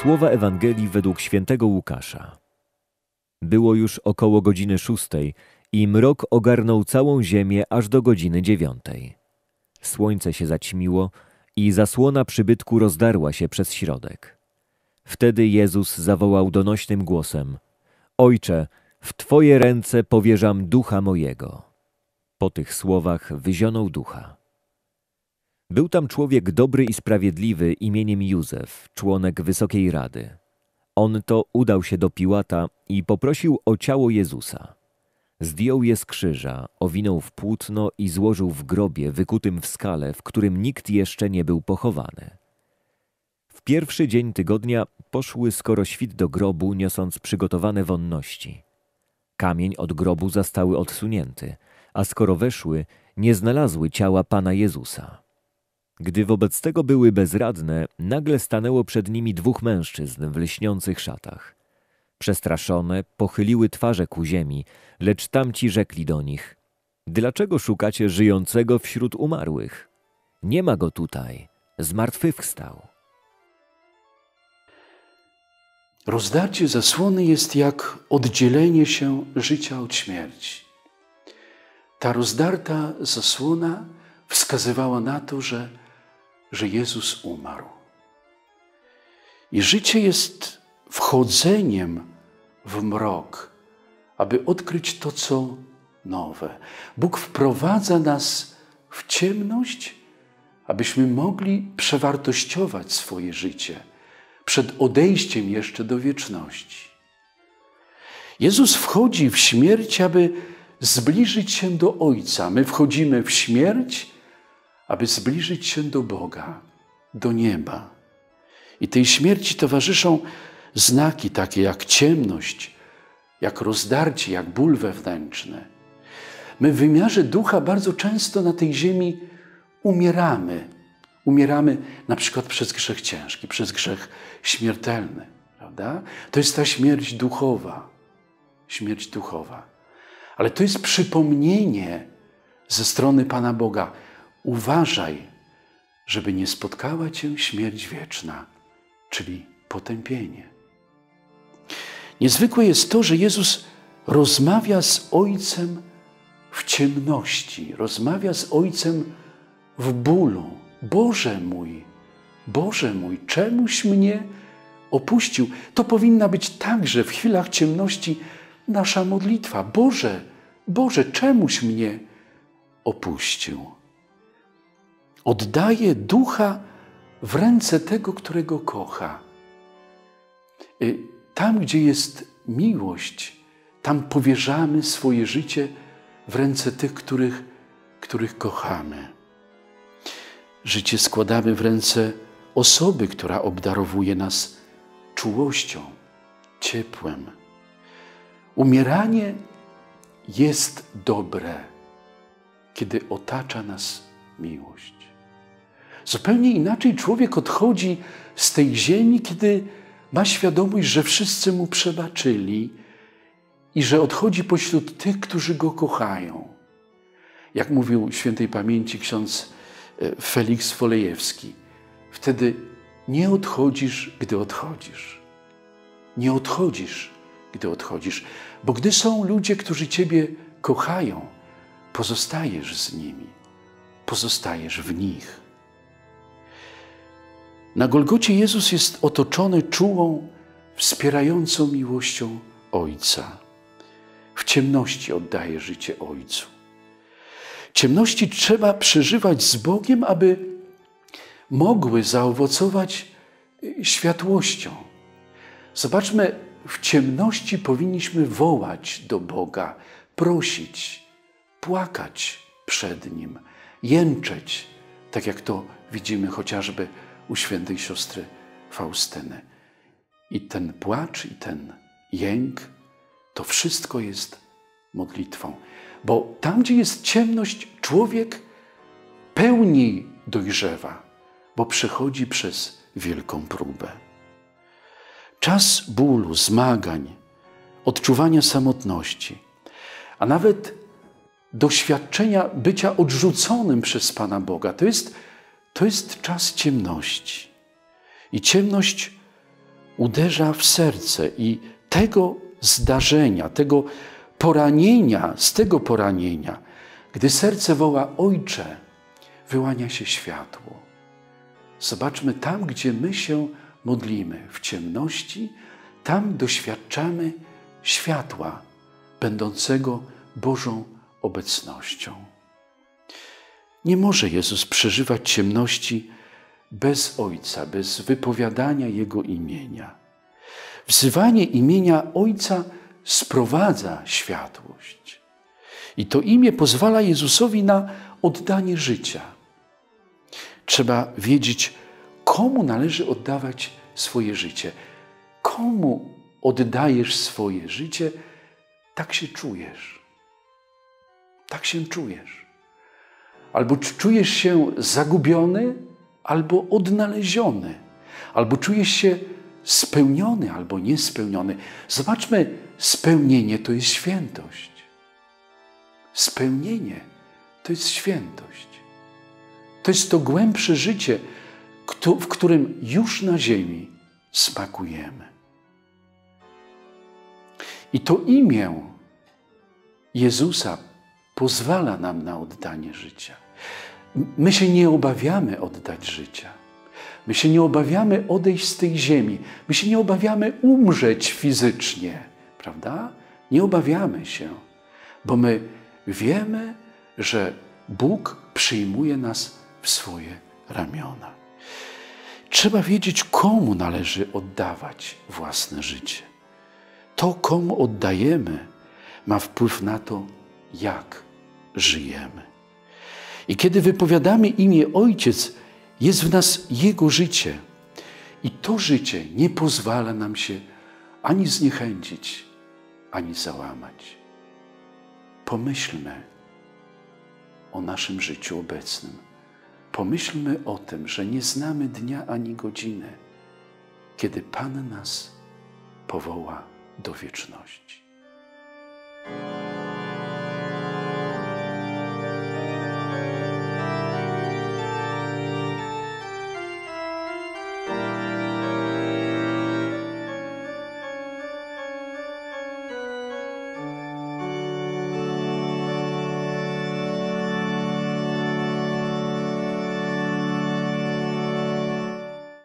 Słowa Ewangelii według Świętego Łukasza. Było już około godziny 6 i mrok ogarnął całą ziemię aż do godziny 9. Słońce się zaćmiło i zasłona przybytku rozdarła się przez środek. Wtedy Jezus zawołał donośnym głosem: Ojcze, w Twoje ręce powierzam ducha mojego. Po tych słowach wyzionął ducha. Był tam człowiek dobry i sprawiedliwy imieniem Józef, członek Wysokiej Rady. On to udał się do Piłata i poprosił o ciało Jezusa. Zdjął je z krzyża, owinął w płótno i złożył w grobie wykutym w skale, w którym nikt jeszcze nie był pochowany. W pierwszy dzień tygodnia poszły skoro świt do grobu, niosąc przygotowane wonności. Kamień od grobu zostały odsunięty, a skoro weszły, nie znalazły ciała Pana Jezusa. Gdy wobec tego były bezradne, nagle stanęło przed nimi dwóch mężczyzn w lśniących szatach. Przestraszone pochyliły twarze ku ziemi, lecz tamci rzekli do nich: Dlaczego szukacie żyjącego wśród umarłych? Nie ma go tutaj, zmartwychwstał. Rozdarcie zasłony jest jak oddzielenie się życia od śmierci. Ta rozdarta zasłona wskazywała na to, że Jezus umarł. I życie jest wchodzeniem w mrok, aby odkryć to, co nowe. Bóg wprowadza nas w ciemność, abyśmy mogli przewartościować swoje życie przed odejściem jeszcze do wieczności. Jezus wchodzi w śmierć, aby zbliżyć się do Ojca. My wchodzimy w śmierć, aby zbliżyć się do Boga, do nieba. I tej śmierci towarzyszą znaki takie jak ciemność, jak rozdarcie, jak ból wewnętrzny. My w wymiarze ducha bardzo często na tej ziemi umieramy. Umieramy na przykład przez grzech ciężki, przez grzech śmiertelny, prawda? To jest ta śmierć duchowa. Śmierć duchowa. Ale to jest przypomnienie ze strony Pana Boga. Uważaj, żeby nie spotkała cię śmierć wieczna, czyli potępienie. Niezwykłe jest to, że Jezus rozmawia z Ojcem w ciemności, rozmawia z Ojcem w bólu. Boże mój, czemuś mnie opuścił? To powinna być także w chwilach ciemności nasza modlitwa. Boże, Boże, czemuś mnie opuścił? Oddaje ducha w ręce tego, którego kocha. Tam, gdzie jest miłość, tam powierzamy swoje życie w ręce tych, których kochamy. Życie składamy w ręce osoby, która obdarowuje nas czułością, ciepłem. Umieranie jest dobre, kiedy otacza nas miłość. Zupełnie inaczej człowiek odchodzi z tej ziemi, kiedy ma świadomość, że wszyscy mu przebaczyli i że odchodzi pośród tych, którzy go kochają. Jak mówił świętej pamięci ksiądz Feliks Folejewski: wtedy nie odchodzisz, gdy odchodzisz. Nie odchodzisz, gdy odchodzisz. Bo gdy są ludzie, którzy Ciebie kochają, pozostajesz z nimi. Pozostajesz w nich. Na Golgocie Jezus jest otoczony czułą, wspierającą miłością Ojca. W ciemności oddaje życie Ojcu. Ciemności trzeba przeżywać z Bogiem, aby mogły zaowocować światłością. Zobaczmy, w ciemności powinniśmy wołać do Boga, prosić, płakać przed Nim, jęczeć, tak jak to widzimy chociażby u świętej siostry Faustyny. I ten płacz, i ten jęk, to wszystko jest modlitwą. Bo tam, gdzie jest ciemność, człowiek pełniej dojrzewa, bo przechodzi przez wielką próbę. Czas bólu, zmagań, odczuwania samotności, a nawet doświadczenia bycia odrzuconym przez Pana Boga, to jest czas ciemności. I ciemność uderza w serce i tego zdarzenia, tego poranienia, z tego poranienia, gdy serce woła Ojcze, wyłania się światło. Zobaczmy tam, gdzie my się modlimy, w ciemności, tam doświadczamy światła będącego Bożą obecnością. Nie może Jezus przeżywać ciemności bez Ojca, bez wypowiadania Jego imienia. Wzywanie imienia Ojca sprowadza światłość. I to imię pozwala Jezusowi na oddanie życia. Trzeba wiedzieć, komu należy oddawać swoje życie. Komu oddajesz swoje życie, tak się czujesz. Tak się czujesz. Albo czujesz się zagubiony, albo odnaleziony. Albo czujesz się spełniony, albo niespełniony. Zobaczmy, spełnienie to jest świętość. Spełnienie to jest świętość. To jest to głębsze życie, w którym już na ziemi smakujemy. I to imię Jezusa pozwala nam na oddanie życia. My się nie obawiamy oddać życia. My się nie obawiamy odejść z tej ziemi. My się nie obawiamy umrzeć fizycznie. Prawda? Nie obawiamy się, bo my wiemy, że Bóg przyjmuje nas w swoje ramiona. Trzeba wiedzieć, komu należy oddawać własne życie. To, komu oddajemy, ma wpływ na to, jak żyjemy. I kiedy wypowiadamy imię Ojciec, jest w nas Jego życie. I to życie nie pozwala nam się ani zniechęcić, ani załamać. Pomyślmy o naszym życiu obecnym. Pomyślmy o tym, że nie znamy dnia ani godziny, kiedy Pan nas powoła do wieczności.